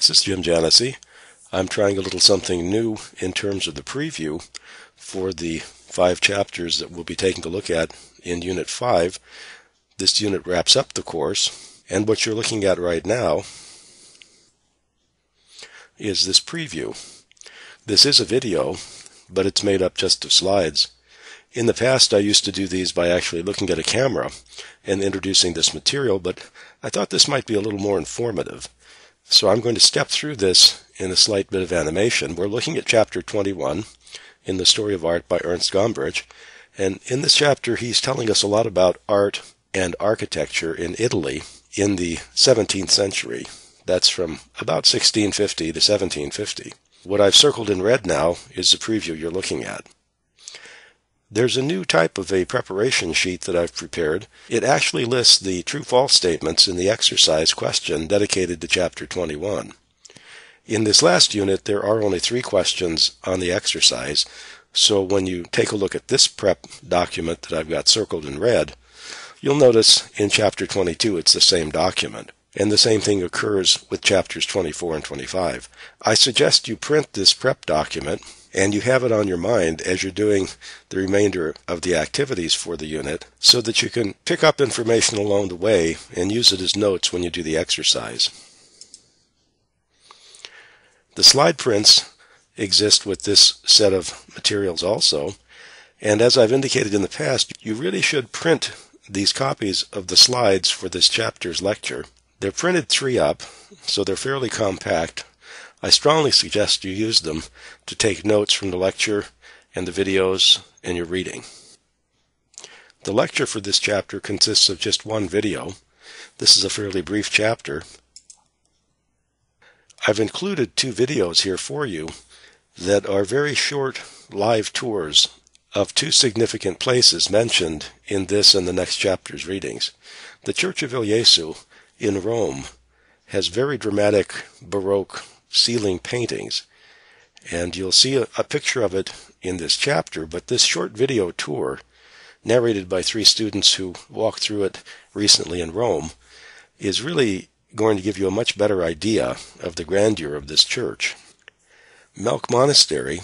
This is Jim Janossy. I'm trying a little something new in terms of the preview for the 5 chapters that we'll be taking a look at in Unit 5. This unit wraps up the course, and what you're looking at right now is this preview. This is a video, but it's made up just of slides. In the past, I used to do these by actually looking at a camera and introducing this material, but I thought this might be a little more informative. So I'm going to step through this in a slight bit of animation. We're looking at Chapter 21 in The Story of Art by Ernst Gombrich, and in this chapter he's telling us a lot about art and architecture in Italy in the 17th century. That's from about 1650 to 1750. What I've circled in red now is the preview you're looking at. There's a new type of a preparation sheet that I've prepared. It actually lists the true-false statements in the exercise question dedicated to Chapter 21. In this last unit, there are only 3 questions on the exercise, so when you take a look at this prep document that I've got circled in red, you'll notice in Chapter 22 it's the same document. And the same thing occurs with Chapters 24 and 25. I suggest you print this prep document and you have it on your mind as you're doing the remainder of the activities for the unit so that you can pick up information along the way and use it as notes when you do the exercise. The slide prints exist with this set of materials also, and as I've indicated in the past, you really should print these copies of the slides for this chapter's lecture. They're printed 3 up, so they're fairly compact. I strongly suggest you use them to take notes from the lecture and the videos and your reading. The lecture for this chapter consists of just one video. This is a fairly brief chapter. I've included 2 videos here for you that are very short live tours of 2 significant places mentioned in this and the next chapter's readings. The Church of Il Gesù in Rome has very dramatic Baroque ceiling paintings, and you'll see a picture of it in this chapter, but this short video tour, narrated by 3 students who walked through it recently in Rome, is really going to give you a much better idea of the grandeur of this church. Melk Monastery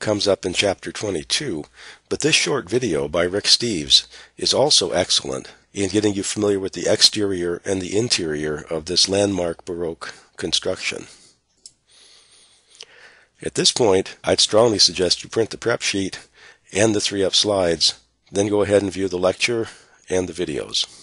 comes up in Chapter 22, but this short video by Rick Steves is also excellent in getting you familiar with the exterior and the interior of this landmark Baroque construction. At this point, I'd strongly suggest you print the prep sheet and the 3 up slides, then go ahead and view the lecture and the videos.